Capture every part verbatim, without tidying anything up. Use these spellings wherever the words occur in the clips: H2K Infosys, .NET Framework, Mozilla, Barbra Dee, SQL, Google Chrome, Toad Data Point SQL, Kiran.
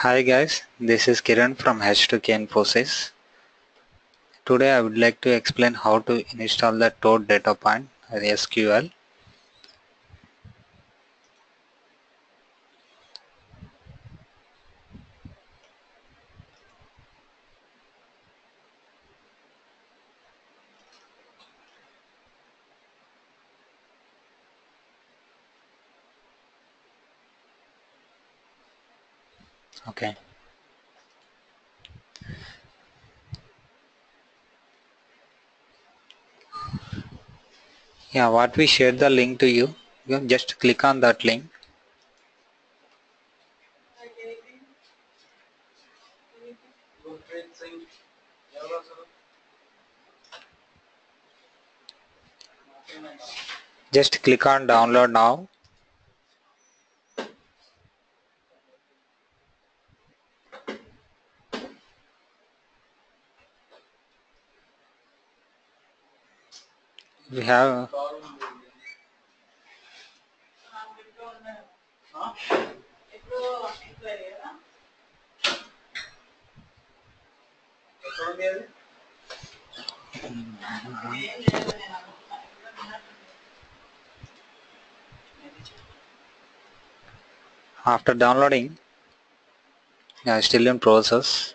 Hi guys, this is Kiran from H two K Infosys. Today I would like to explain how to install the Toad Data Point S Q L. Okay. Yeah, what we shared the link to you, you just click on that link. Just click on download now. We have after downloading, yeah, still in process.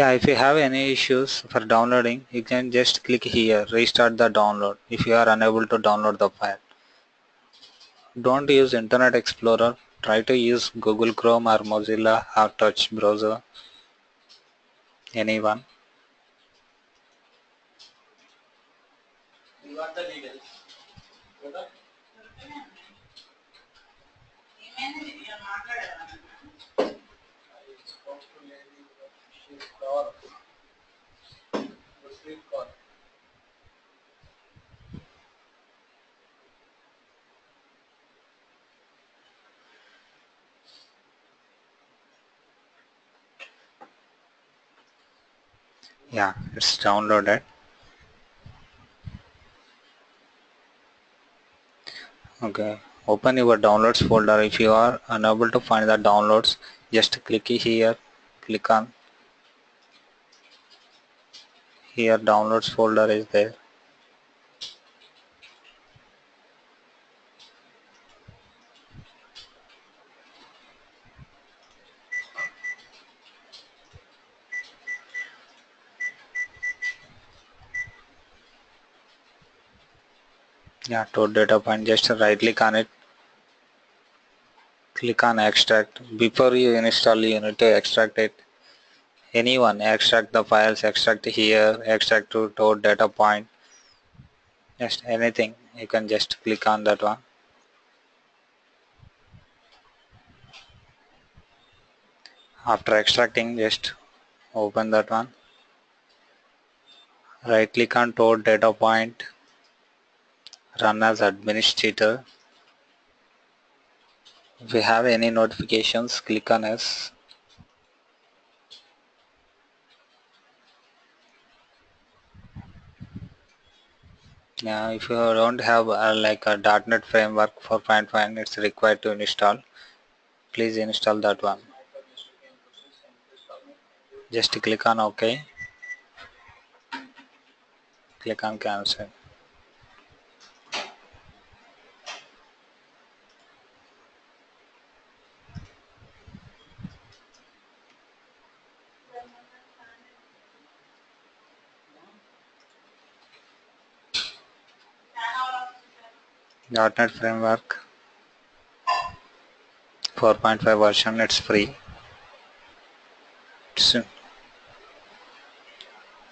Yeah, if you have any issues for downloading, you can just click here, restart the download if you are unable to download the file. Don't use Internet Explorer, try to use Google Chrome or Mozilla or Touch browser, anyone. You got the details. Yeah, it's downloaded. Okay, open your downloads folder. If you are unable to find the downloads, just click here, click on here, downloads folder is there. Yeah, Toad Data Point, just right click on it, click on extract. Before you install, you need to extract it. Anyone, extract the files, extract here, extract to Toad Data Point, just anything, you can just click on that one. After extracting, just open that one, right click on Toad Data Point, run as administrator. If you have any notifications, click on S. Now if you don't have uh, like a dot net framework four point five, it's required to install, please install that one. Just click on OK, click on cancel. dot net Framework four point five version, it's free. It's,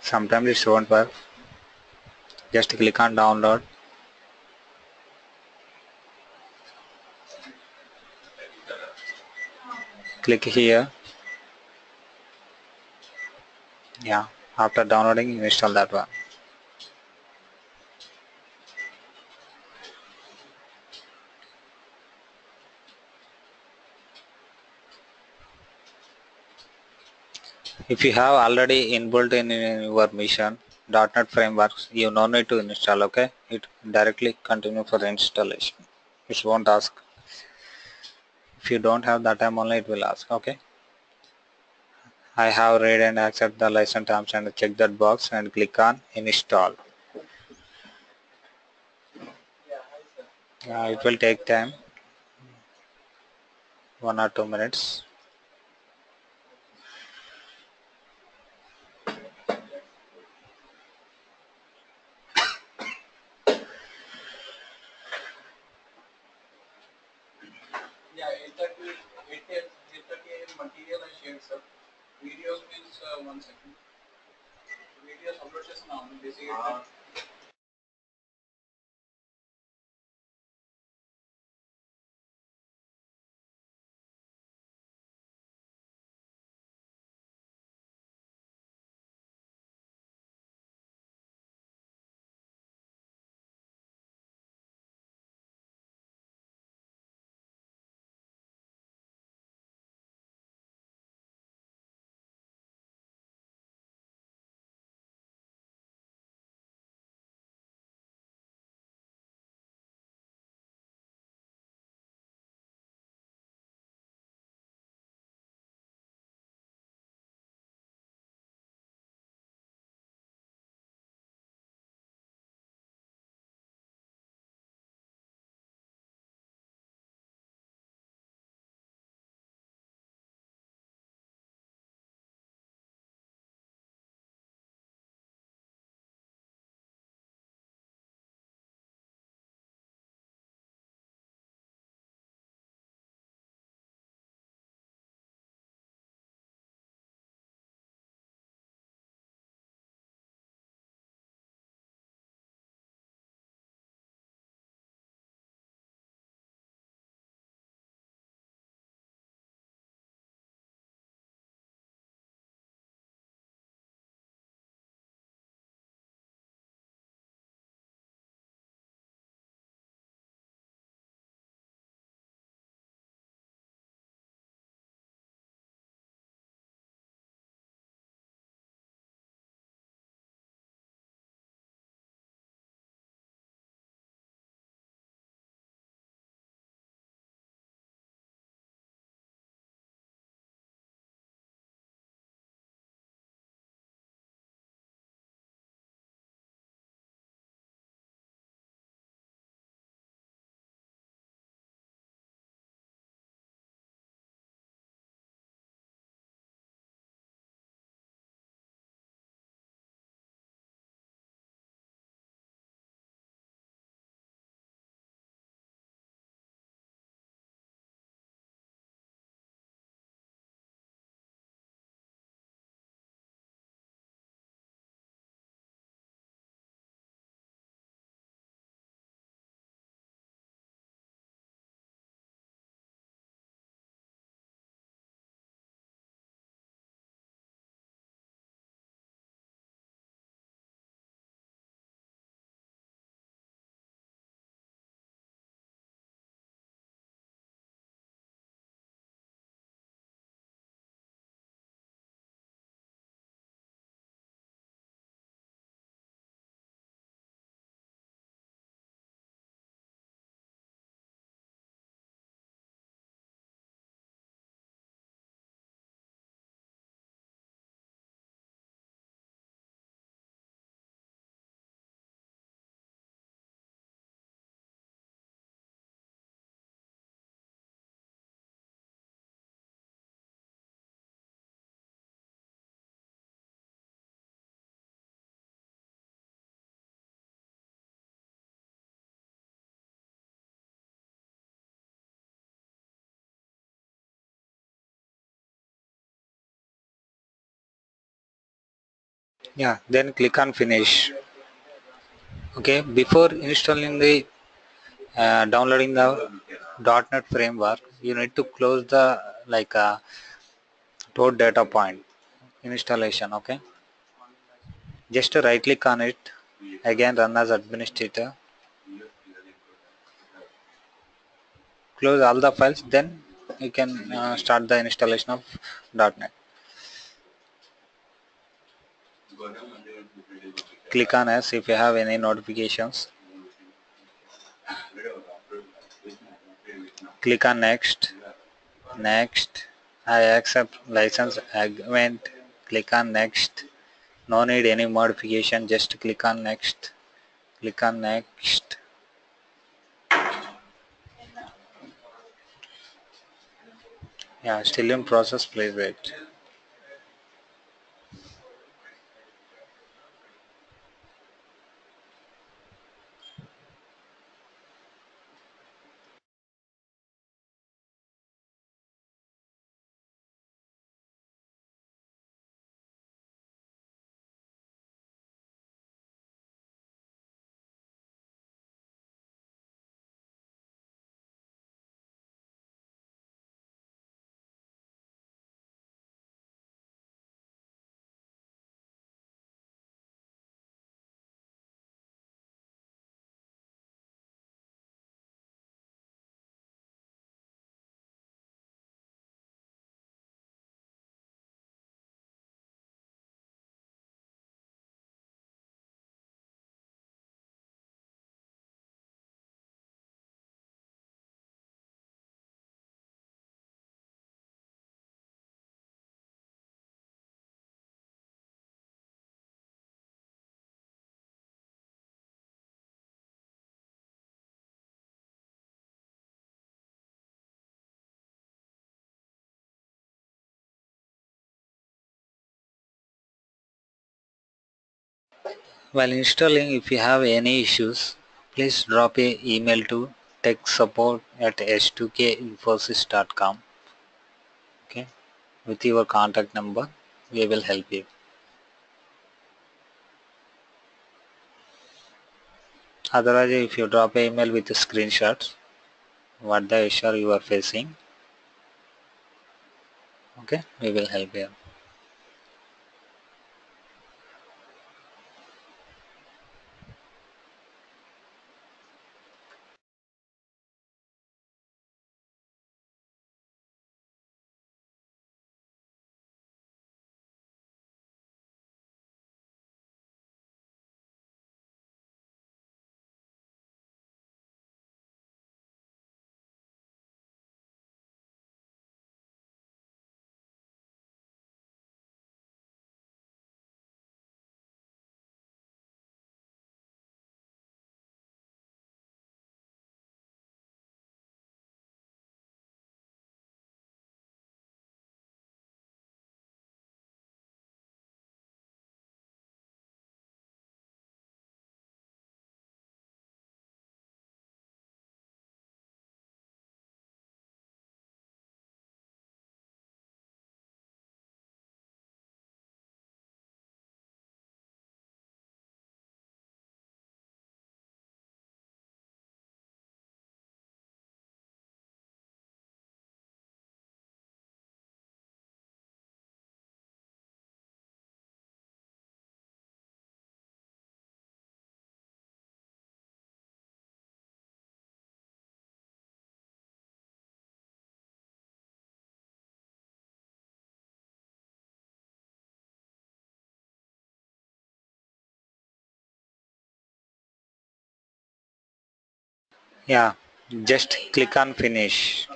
sometimes it won't work. Just click on download. Click here. Yeah, after downloading you install that one. If you have already inbuilt in your mission .NET frameworks, you no need to install, okay? It directly continue for the installation. It won't ask. If you don't have that time only, it will ask, okay? I have read and accept the license terms and check that box and click on install. Uh, it will take time, one or two minutes. Yeah, then click on finish. Okay, before installing the uh, downloading the .NET framework, you need to close the like uh, Toad Data Point installation. Okay, Just right click on it, again run as administrator, close all the files, then you can uh, start the installation of .NET. Click on S if you have any notifications. Click on next, next, I accept license agreement, click on next, no need any modification, just click on next, click on next. Yeah, still in process, please wait. While installing, if you have any issues, please drop a email to tech support at h two k infosys dot com, okay, with your contact number. We will help you. Otherwise, if you drop an email with screenshots, what the issue you are facing, okay, we will help you. Yeah, just click on finish.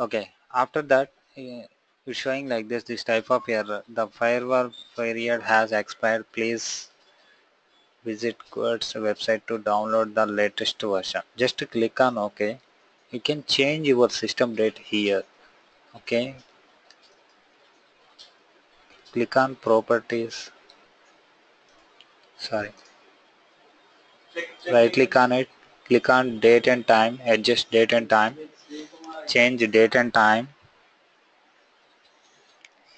Okay, after that, it's showing like this, this type of error. The firewall period has expired. Please visit Quad's website to download the latest version. Just click on OK. You can change your system date here. Okay. Click on Properties. sorry, right click on it, click on date and time, adjust date and time, change date and time.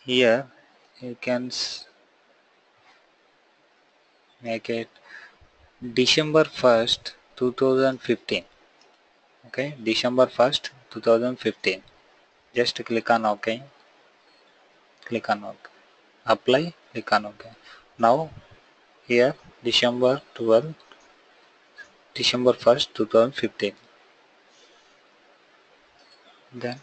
Here you can make it December first two thousand fifteen. Okay, December first two thousand fifteen. Just click on OK, click on OK, apply, click on OK. Now here December twelfth, December first two thousand fifteen. Then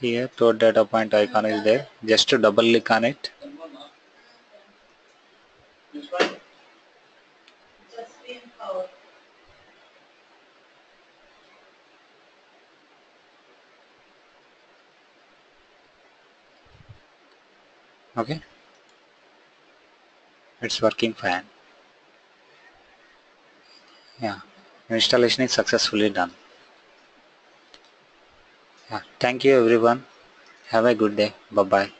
here Toad Data Point icon is there. Just to double click on it. Okay, it's working fine. Yeah, installation is successfully done. Yeah, thank you everyone. Have a good day. Bye bye.